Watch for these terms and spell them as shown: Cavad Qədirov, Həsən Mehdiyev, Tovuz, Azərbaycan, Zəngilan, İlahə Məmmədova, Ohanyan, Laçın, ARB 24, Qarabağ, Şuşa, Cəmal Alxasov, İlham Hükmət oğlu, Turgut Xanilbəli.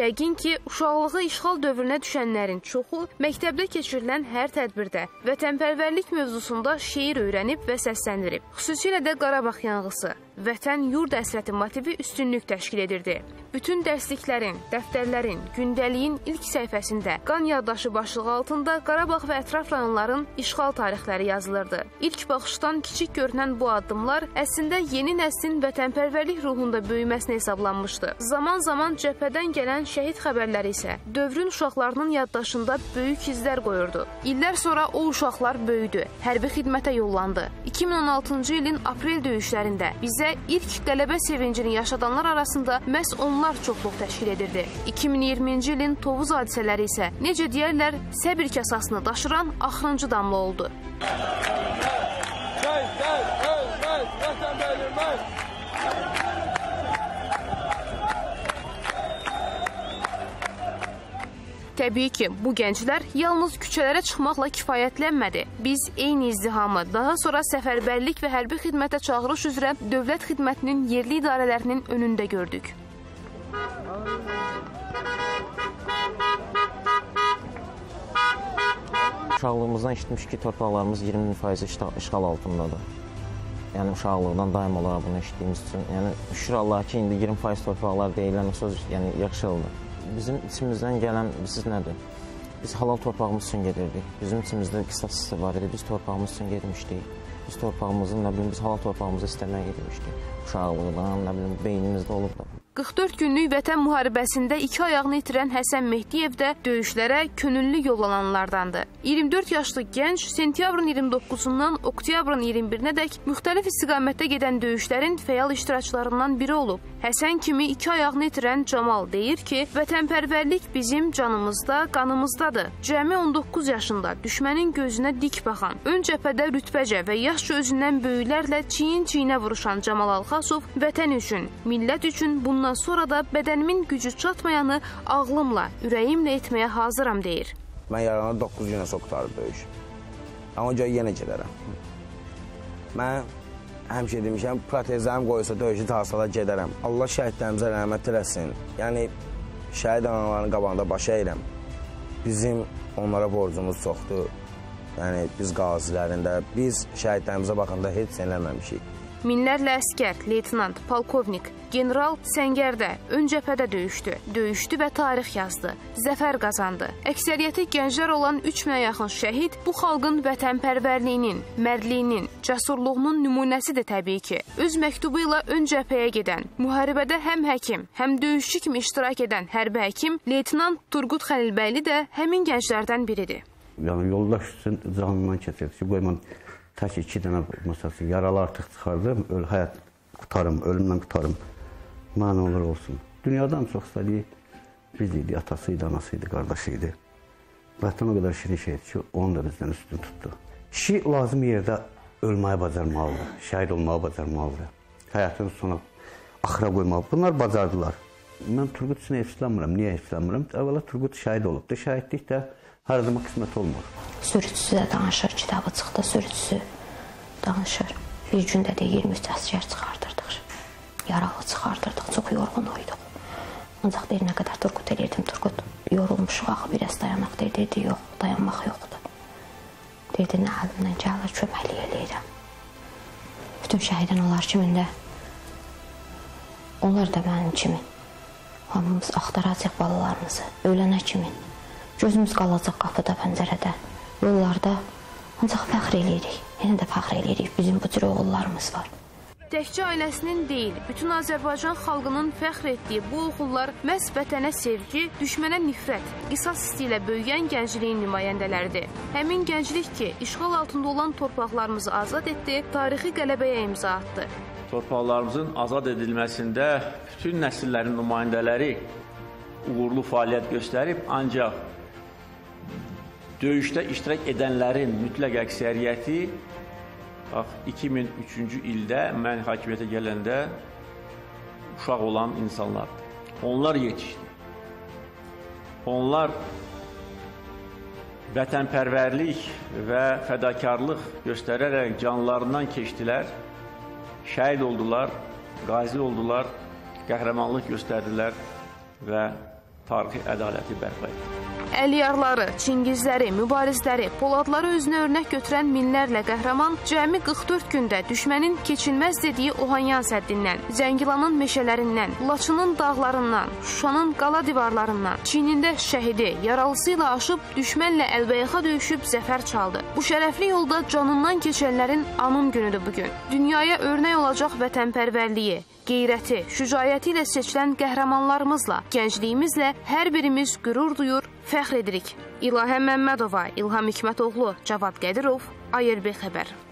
Yəqin ki, uşaqlığı işğal dövrünə düşənlərin çoxu məktəbdə keçirilən hər tədbirdə vətənpərvərlik mövzusunda şeir öyrənib və səsləndirib. Xüsusilə də Qarabağ yanğısı, vətən yurd əsrəti motivi üstünlük təşkil edirdi. Bütün dərsliklərin, dəftərlərin, gündəliyin ilk səhifəsində qan yaddaşı başlığı altında Qarabağ və ətraf rayonların işğal tarixləri yazılırdı. İlk baxışdan kiçik görünən bu addımlar əslində yeni nəslin vətənpərvərlik ruhunda böyüməsinə hesablanmışdı. Zaman-zaman cəbhədən gələn şəhid xəbərləri isə dövrün uşaqlarının yaddaşında böyük izlər qoyurdu. İllər sonra o uşaqlar böyüdü, hərbi xidmətə yollandı. 2016-cı ilin aprel döyüşlərində bizə ilk qələbə sevincini yaşadanlar arasında məhz onlar çoxluq təşkil edirdi. 2020-ci ilin Tovuz hadisələri isə, necə deyərlər, səbir kasasını daşıran axırıncı damla oldu. Təbii ki, bu gənclər yalnız küçələrə çıxmaqla kifayətlənmədi. Biz eyni izdihamı daha sonra səfərbərlik və hərbi xidmətə çağırış üzrə dövlət xidmətinin yerli idarələrinin önündə gördük. Uşaqlığımızdan işitmiş ki, torpaqlarımız 20% işğal altındadır. Yəni, uşaqlıqdan daim olaraq bunu işitdiyimiz üçün. Yəni, şükür Allaha ki, indi 20% torpaqlar deyilən söz, yəni, yaxşılıdır. Bizim içimizdən gələn siz nədir? Biz halal torpağımız üçün gedirdik. Bizim içimizdə qisas var idi. Biz torpağımız üçün gedmişdik. Biz torpağımızın, nə bilim, biz halal torpağımızı istəməyə gedmişdik. Uşaqlıqdan, nə bilim, beynimizdə olub da. 44 günlük vətən müharibəsində iki ayağını itirən Həsən Mehdiyev də döyüşlərə könüllü yollananlardandı. 24 yaşlı gənc sentyabrın 29-undan oktyabrın 21-nədək müxtəlif istiqamətdə gedən döyüşlərin fəal iştirakçılarından biri olub. Həsən kimi iki ayağını itirən Cəmal deyir ki, vətənpərvərlik bizim canımızda, qanımızdadır. Cəmi 19 yaşında düşmənin gözünə dik baxan, ön cəbhədə rütbəcə və yaşca özündən böyüklərlə çiyin-çiyinə vuruşan Cəmal Alxasov vətən üçün, millət üçün bunun ondan sonra da bədənimin gücü çatmayanı ağlımla, ürəyimlə etməyə hazıram, deyir. Mən yarana 9 günə soxtarıb döyüş. Amma o yenə gedərəm. Mən həmişə demişəm, protezlərim qoyulsa döyüşü tahsala gedərəm. Allah şəhidlərimizə rəhmət eləsin. Yəni, şəhid anaların qabağında başa eyləm. Bizim onlara borcumuz çoxdur. Yəni, biz qazilərində, biz şəhidlərimizə baxanda heç eləməmişik. Minlərlə əskər, leytinant, polkovnik, general səngərdə, ön cəbhədə döyüşdü. Döyüşdü və tarix yazdı. Zəfər qazandı. Əksəriyyəti gənclər olan 3000-ə yaxın şəhid bu xalqın vətənpərvərliyinin, mərdliyinin, cəsurluğunun nümunəsidir təbii ki. Öz məktubu ilə ön cəbhəyə gedən, müharibədə həm həkim, həm döyüşçü kimi iştirak edən hərbi həkim, leytinant Turgut Xanilbəli də həmin gənclərdən biridir. Yəni, yoldaş üçün canından keçirdi ki, qoyman... Tək iki dənə məsələsi, yaralı artıq çıxardım, həyat qutarım, ölümdən qutarım, mənə olur olsun. Dünyadan çox istədiyi biz idi, atası idi, anası idi, qardaşı idi. Vətən o qədər şirin şeydir ki, onu da bizdən üstün tutdu. Kişi lazım yerdə ölməyi bacarmalıdır, şəhid olmağı bacarmalıdır, həyatın sona axıra qoymalı. Bunlar bacardılar. Mən Turgut üçün evsilənmirəm, niyə evsilənmirəm? Əvvəla Turgut şəhid olubdur, şəhidlik də hər zaman qismət olmur. Sürücüsü də danışır, kitabı çıxdı, sürücüsü danışır. Bir gündə də 23 əsgər çıxardırdıq, yaralı çıxardırdıq, çox yorğun olduq. Ancaq deyir, nə qədər Turgut edirdim, Turgut yorulmuşuq, axı biraz dayanaq deyirdi, yox, dayanmaq yoxdur. Deyirdi, nə əlimdən gəlir, köməkli eləyirəm. Bütün şəhidin onlar kimində, onlar da mənim kimi. Hamımız axtaracaq balalarımızı, ölənə kimin. Gözümüz qalacaq qapıda, pəncərədə, yollarda, ancaq fəxr eləyirik, yenə də fəxr eləyirik, bizim bu cür oğullarımız var. Təkcə ailəsinin deyil, bütün Azərbaycan xalqının fəxr etdiyi bu oğullar məhz vətənə sevgi, düşmənə nifrət, qisas hissi ilə böyüyən gəncliyin nümayəndələridir. Həmin gənclik ki, işğal altında olan torpaqlarımızı azad etdi, tarixi qələbəyə imza atdı. Torpaqlarımızın azad edilməsində bütün nəsillərin nümayəndələri uğurlu fəaliyyət göstərib, ancaq döyüşdə iştirak edənlərin mütləq əksəriyyəti 2003-cü ildə mən hakimiyyətə gələndə uşaq olan insanlardır. Onlar yetişdi. Onlar vətənpərvərlik və fədakarlıq göstərərək canlarından keçdilər, şəhid oldular, qazi oldular, qəhrəmanlıq göstərdilər və tarixi ədaləti bərpa etdi. Əliyarları, Çingizləri, mübarizləri, Poladları özünə örnək götürən minlərlə qəhrəman cəmi 44 gündə düşmənin keçilməz dediyi Ohanyan səddindən, Zəngilanın meşələrindən, Laçının dağlarından, Şuşanın qala divarlarından, Çinində şəhidi, yaralısı ilə aşıb düşmənlə əlbəyaxa döyüşüb zəfər çaldı. Bu şərəfli yolda canından keçənlərin anım günüdür bugün. Dünyaya örnək olacaq vətənpərvərliyi, qeyrəti, şücaəti ilə seçilən qəhrəmanlarımızla, gəncliyimizlə hər birimiz qürur duyur, fəxr edirik. İlahə Məmmədova, İlham Hükmət oğlu, Cavad Qədirov, ARB xəbər.